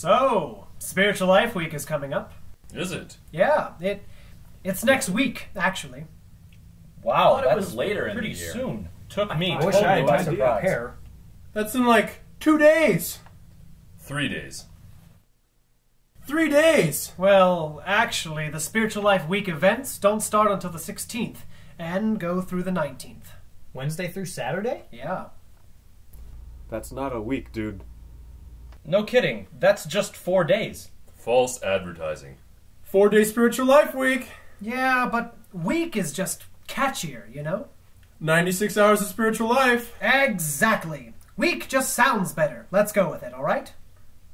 So, Spiritual Life Week is coming up. Is it? Yeah, it's next week, actually. Wow, that's later in the year. Pretty soon. Took me. I wish I had time to prepare. That's in like 2 days. 3 days. 3 days! Well, actually, the Spiritual Life Week events don't start until the 16th and go through the 19th. Wednesday through Saturday? Yeah. That's not a week, dude. No kidding. That's just 4 days. False advertising. 4-day Spiritual Life Week! Yeah, but week is just catchier, you know? 96 hours of spiritual life! Exactly! Week just sounds better. Let's go with it, alright?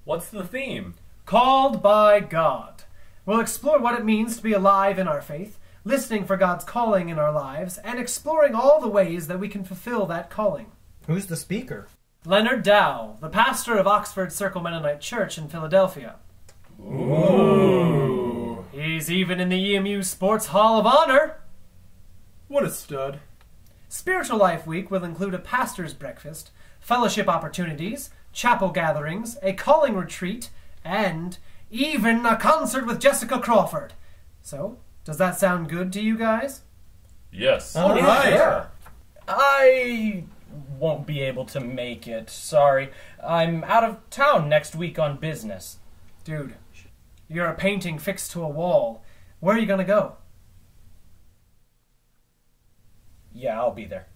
What's the theme? Called by God. We'll explore what it means to be alive in our faith, listening for God's calling in our lives, and exploring all the ways that we can fulfill that calling. Who's the speaker? Leonard Dow, the pastor of Oxford Circle Mennonite Church in Philadelphia. Ooh. He's even in the EMU Sports Hall of Honor. What a stud. Spiritual Life Week will include a pastor's breakfast, fellowship opportunities, chapel gatherings, a calling retreat, and even a concert with Jessica Crawford. So, does that sound good to you guys? Yes. All right. Yeah. I won't be able to make it, sorry. I'm out of town next week on business. Dude, you're a painting fixed to a wall. Where are you gonna go? Yeah, I'll be there.